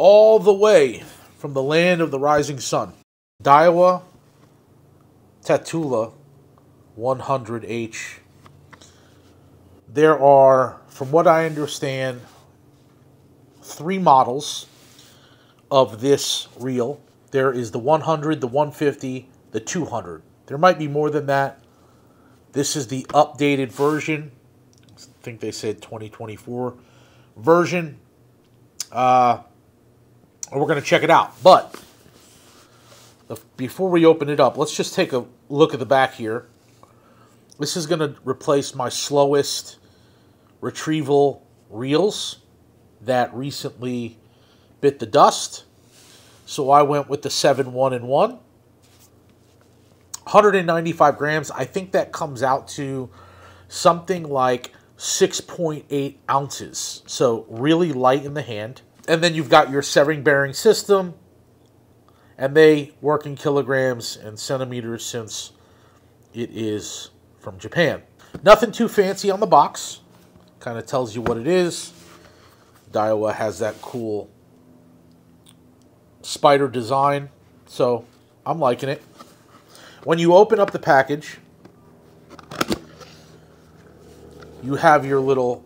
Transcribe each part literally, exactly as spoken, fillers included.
all the way from the land of the rising sun. Daiwa Tatula one hundred H. There are, from what I understand, three models of this reel. There is the one hundred, the one fifty, the two hundred. There might be more than that. This is the updated version. I think they said twenty twenty-four version. Uh, we're going to check it out. But before we open it up, let's just take a look at the back here. This is going to replace my slowest retrieval reels that recently bit the dust. So I went with the seven one and one. one hundred ninety-five grams. I think that comes out to something like six point eight ounces. So really light in the hand. And then you've got your severing bearing system. And they work in kilograms and centimeters since it is from Japan. Nothing too fancy on the box. Kind of tells you what it is. Daiwa has that cool spider design, so I'm liking it. When you open up the package, you have your little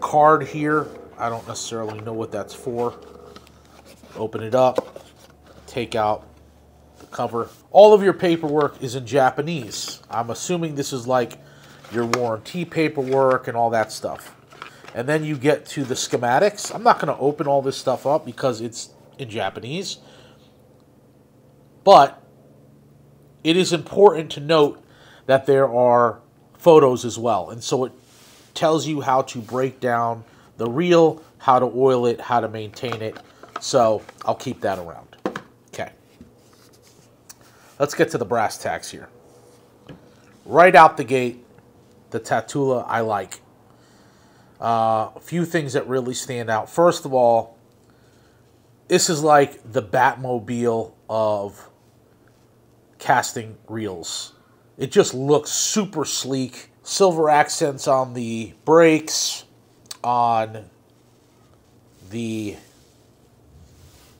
card here. I don't necessarily know what that's for. Open it up, take out the cover. All of your paperwork is in Japanese. I'm assuming this is like your warranty paperwork and all that stuff. And then you get to the schematics. I'm not going to open all this stuff up because it's in Japanese. But it is important to note that there are photos as well. And so it tells you how to break down the reel, how to oil it, how to maintain it. So I'll keep that around. Okay. Let's get to the brass tacks here. Right out the gate, the Tatula I like. Uh, a few things that really stand out. First of all, this is like the Batmobile of casting reels. It just looks super sleek. Silver accents on the brakes, on the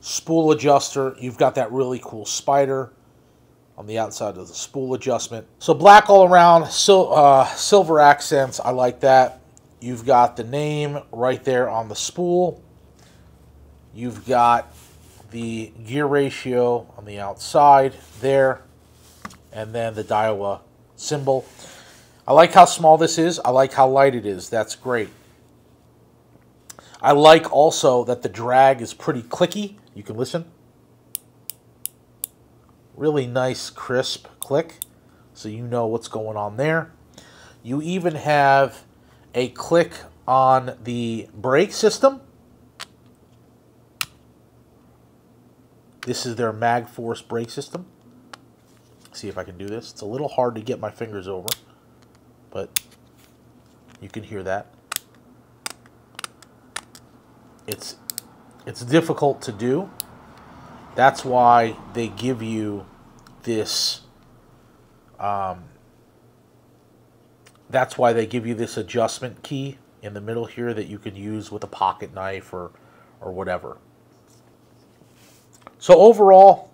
spool adjuster. You've got that really cool spider on the outside of the spool adjustment. So black all around, sil uh, silver accents. I like that. You've got the name right there on the spool. You've got the gear ratio on the outside there. And then the Daiwa symbol. I like how small this is. I like how light it is. That's great. I like also that the drag is pretty clicky. You can listen. Really nice, crisp click. So you know what's going on there. You even have a click on the brake system. This is their MagForce brake system. See if I can do this. It's a little hard to get my fingers over, but you can hear that. It's it's difficult to do. That's why they give you this. Um, That's why they give you this adjustment key in the middle here that you can use with a pocket knife or, or whatever. So overall,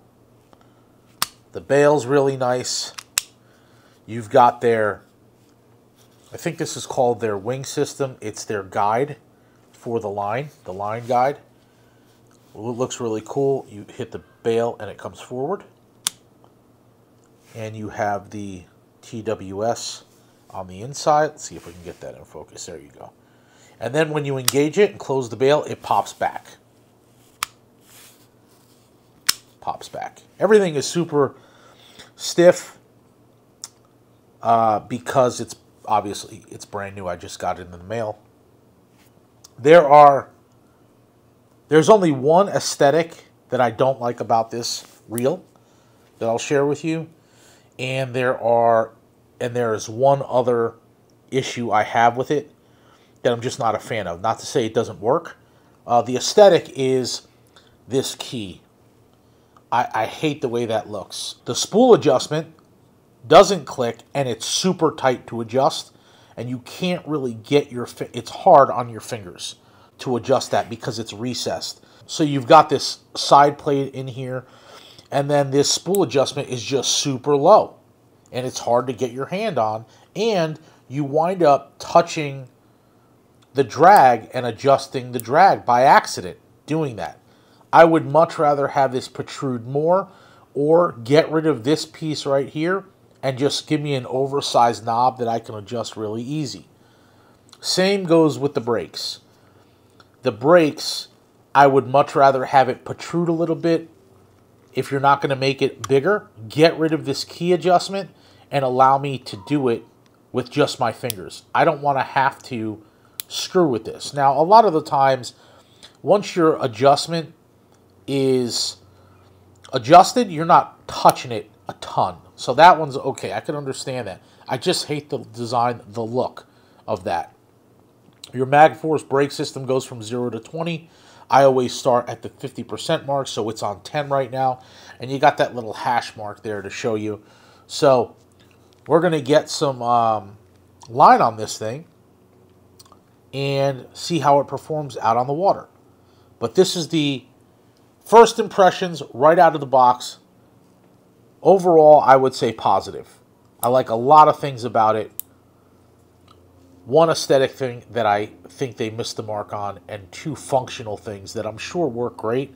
the bail's really nice. You've got their, I think this is called their wing system. It's their guide for the line, the line guide. It looks really cool. You hit the bail and it comes forward. And you have the T W S on the inside. Let's see if we can get that in focus. There you go. And then when you engage it and close the bail, it pops back. Pops back. Everything is super stiff uh, because it's obviously it's brand new. I just got it in the mail. There are there's only one aesthetic that I don't like about this reel that I'll share with you, and there are. And there is one other issue I have with it that I'm just not a fan of. Not to say it doesn't work. Uh, the aesthetic is this key. I, I hate the way that looks. The spool adjustment doesn't click, and it's super tight to adjust. And you can't really get your... It's hard on your fingers to adjust that because it's recessed. So you've got this side plate in here, and then this spool adjustment is just super low, and it's hard to get your hand on, and you wind up touching the drag and adjusting the drag by accident doing that. I would much rather have this protrude more, or get rid of this piece right here and just give me an oversized knob that I can adjust really easy. Same goes with the brakes. The brakes, I would much rather have it protrude a little bit. If you're not going to make it bigger, get rid of this key adjustment and allow me to do it with just my fingers. I don't want to have to screw with this. Now, a lot of the times, once your adjustment is adjusted, you're not touching it a ton. So that one's okay. I can understand that. I just hate the design, the look of that. Your MagForce brake system goes from zero to twenty. I always start at the fifty percent mark, so it's on ten right now. And you got that little hash mark there to show you. So we're going to get some um, line on this thing and see how it performs out on the water. But this is the first impressions right out of the box. Overall, I would say positive. I like a lot of things about it. One aesthetic thing that I think they missed the mark on, and two functional things that I'm sure work great,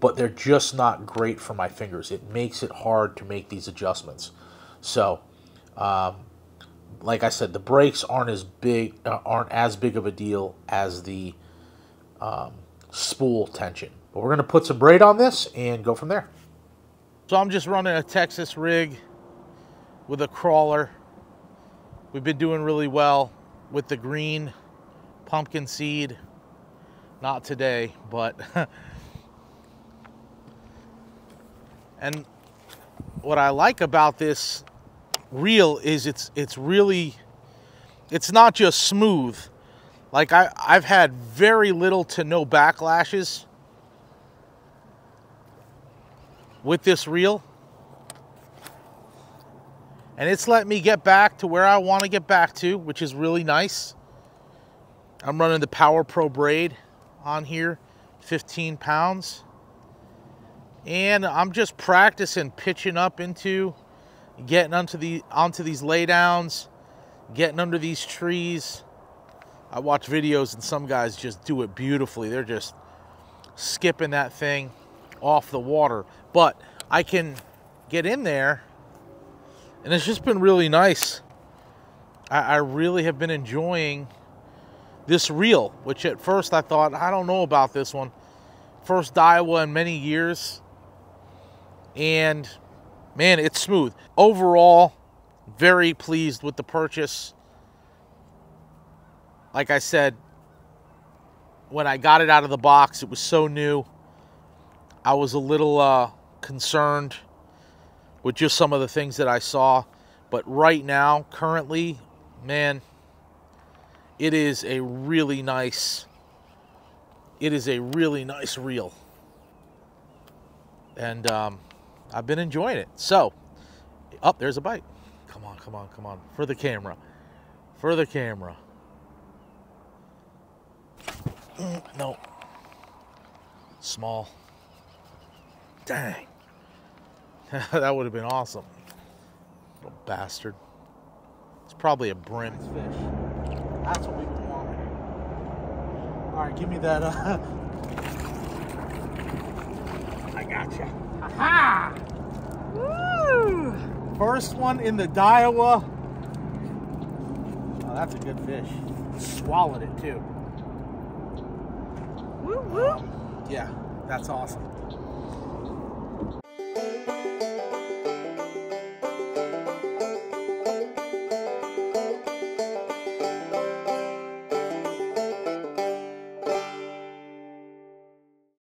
but they're just not great for my fingers. It makes it hard to make these adjustments. So, um, like I said, the brakes aren't as big, uh, aren't as big of a deal as the um, spool tension. But we're going to put some braid on this and go from there. So I'm just running a Texas rig with a crawler. We've been doing really well with the green pumpkin seed. Not today, but. And what I like about this reel is it's it's really, it's not just smooth. Like I, I've had very little to no backlashes with this reel, and it's let me get back to where I want to get back to, which is really nice. I'm running the Power Pro braid on here, fifteen pounds, and I'm just practicing pitching up into, getting onto the onto these laydowns, getting under these trees. I watch videos and some guys just do it beautifully. They're just skipping that thing off the water, but I can get in there, and it's just been really nice. I, I really have been enjoying this reel, which at first I thought, I don't know about this one. First Daiwa in many years, and man, it's smooth. Overall, very pleased with the purchase. Like I said, when I got it out of the box, it was so new. I was a little uh, concerned with just some of the things that I saw, but right now, currently, man, it is a really nice, it is a really nice reel, and um, I've been enjoying it. So, oh, there's a bite. Come on, come on, come on, for the camera, for the camera. Mm, no, small. Dang, that would have been awesome. Little bastard. It's probably a brim. Nice fish. That's what we want. All right, give me that. Uh... I gotcha. Aha! Woo! First one in the Daiwa. Oh, that's a good fish. Swallowed it too. Woo woo. Um, yeah, that's awesome.